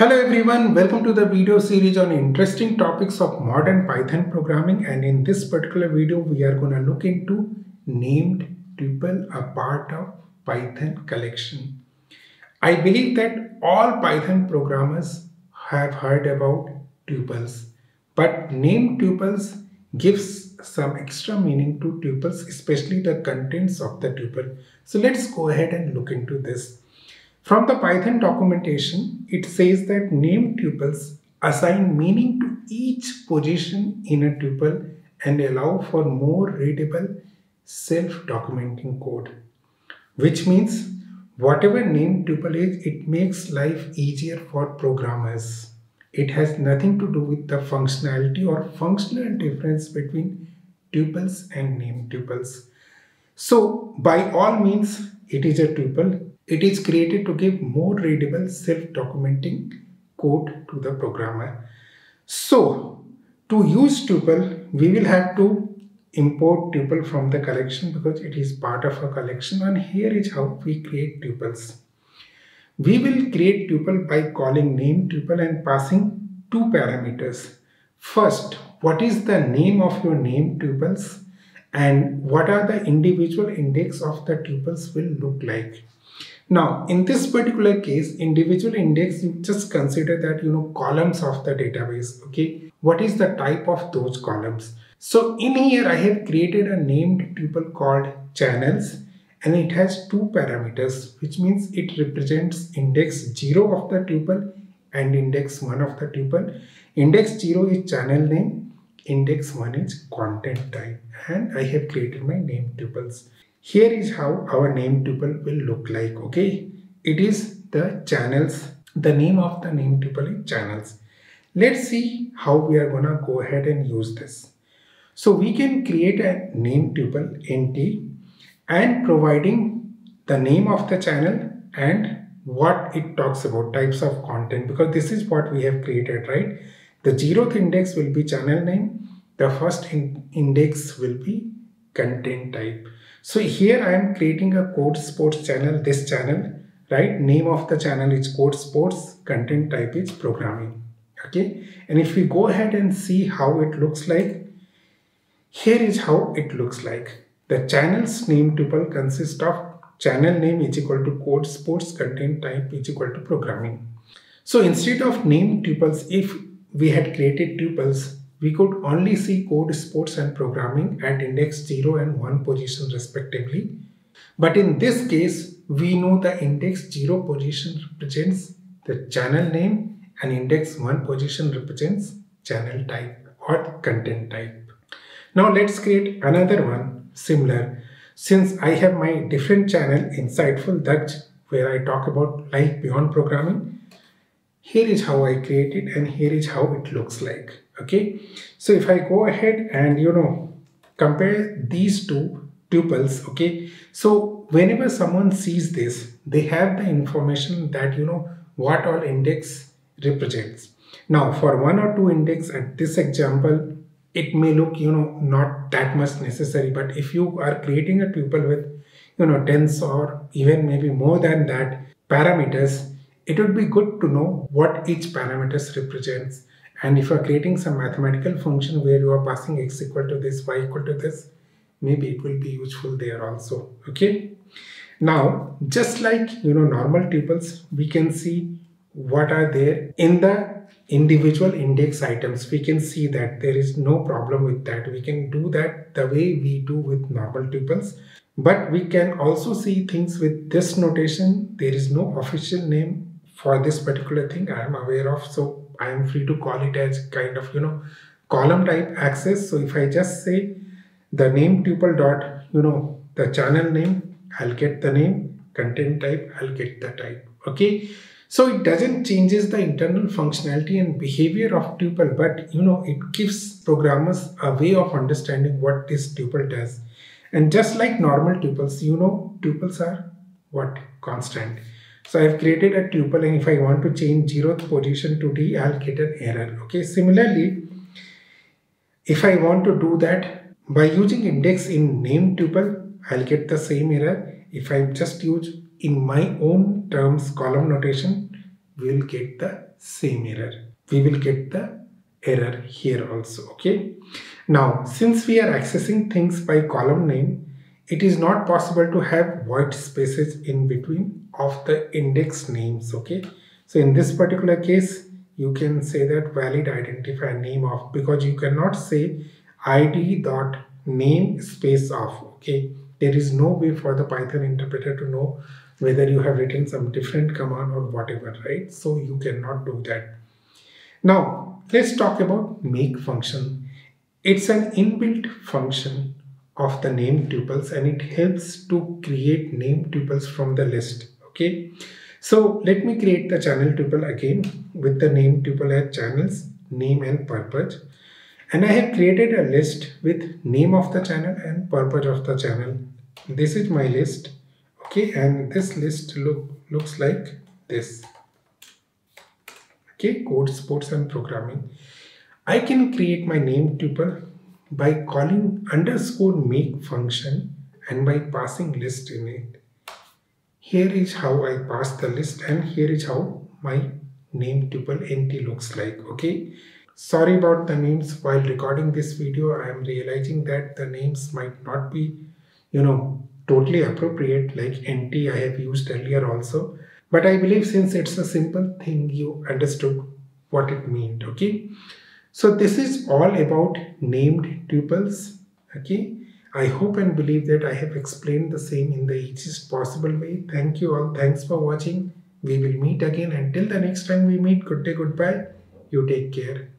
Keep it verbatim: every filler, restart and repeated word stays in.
Hello everyone, welcome to the video series on interesting topics of modern Python programming, and in this particular video we are going to look into named tuple, a part of Python collection. I believe that all Python programmers have heard about tuples, but named tuples gives some extra meaning to tuples, especially the contents of the tuple. So let's go ahead and look into this. From the Python documentation, it says that named tuples assign meaning to each position in a tuple and allow for more readable self-documenting code, which means whatever named tuple is, it makes life easier for programmers. It has nothing to do with the functionality or functional difference between tuples and named tuples. So by all means, it is a tuple. It is created to give more readable self-documenting code to the programmer. So to use tuple, we will have to import tuple from the collection because it is part of a collection, and here is how we create tuples. We will create tuple by calling name tuple and passing two parameters. First, what is the name of your name tuples and what are the individual index of the tuples will look like. Now, in this particular case, individual index, you just consider that, you know, columns of the database, okay? What is the type of those columns? So in here, I have created a named tuple called channels, and it has two parameters, which means it represents index zero of the tuple and index one of the tuple. Index zero is channel name, index one is content type, and I have created my named tuples. Here is how our named tuple will look like, okay? It is the channels. The name of the named tuple is channels. Let's see how we are gonna go ahead and use this. So we can create a named tuple nt and providing the name of the channel and what it talks about, types of content, because this is what we have created, right? The zeroth index will be channel name. The first in index will be content type. So here I am creating a code sports channel, this channel, right? Name of the channel is code sports, content type is programming, okay? And if we go ahead and see how it looks like, here is how it looks like. The channel's name tuple consists of channel name is equal to code sports, content type is equal to programming. So instead of named tuples, if we had created tuples, we could only see code sports and programming at index zero and one position respectively. But in this case, we know the index zero position represents the channel name and index one position represents channel type or content type. Now let's create another one similar. Since I have my different channel, Insightful Dutch, where I talk about life beyond programming, here is how I create it and here is how it looks like. Okay, so if I go ahead and, you know, compare these two tuples, okay, so whenever someone sees this, they have the information that, you know, what all index represents. Now for one or two index at this example, it may look, you know, not that much necessary, but if you are creating a tuple with, you know, tens or even maybe more than that parameters, it would be good to know what each parameters represents. And if you are creating some mathematical function where you are passing x equal to this, y equal to this, maybe it will be useful there also, okay? Now, just like, you know, normal tuples, we can see what are there in the individual index items. We can see that there is no problem with that. We can do that the way we do with normal tuples. But we can also see things with this notation. There is no official name for this particular thing I am aware of. So I am free to call it as kind of, you know, column type access. So if I just say the name tuple dot, you know, the channel name, I'll get the name, content type, I'll get the type. Okay. So it doesn't changes the internal functionality and behavior of tuple, but, you know, it gives programmers a way of understanding what this tuple does. And just like normal tuples, you know, tuples are what? Constant. So I've created a tuple, and if I want to change zeroth position to D, I'll get an error. Okay, similarly, if I want to do that by using index in named tuple, I'll get the same error. If I just use in my own terms column notation, we will get the same error. We will get the error here also. Okay. Now, since we are accessing things by column name, it is not possible to have void spaces in between of the index names. Okay. So in this particular case, you can say that valid identifier name of, because you cannot say id dot name space of. Okay. There is no way for the Python interpreter to know whether you have written some different command or whatever, right? So you cannot do that. Now let's talk about make function. It's an inbuilt function of the named tuples and it helps to create named tuples from the list. Okay. So let me create the channel tuple again with the named tuple as channels, name and purpose. And I have created a list with name of the channel and purpose of the channel. This is my list. Okay, and this list look, looks like this. Okay, code supports and programming. I can create my named tuple by calling underscore make function and by passing list in it. Here is how I pass the list and here is how my named tuple empty looks like. Okay. Sorry about the names. While recording this video, I am realizing that the names might not be, you know, totally appropriate, like empty I have used earlier also. But I believe since it's a simple thing, you understood what it meant, okay? So this is all about named tuples, okay? I hope and believe that I have explained the same in the easiest possible way. Thank you all. Thanks for watching. We will meet again. Until the next time we meet, good day, goodbye. You take care.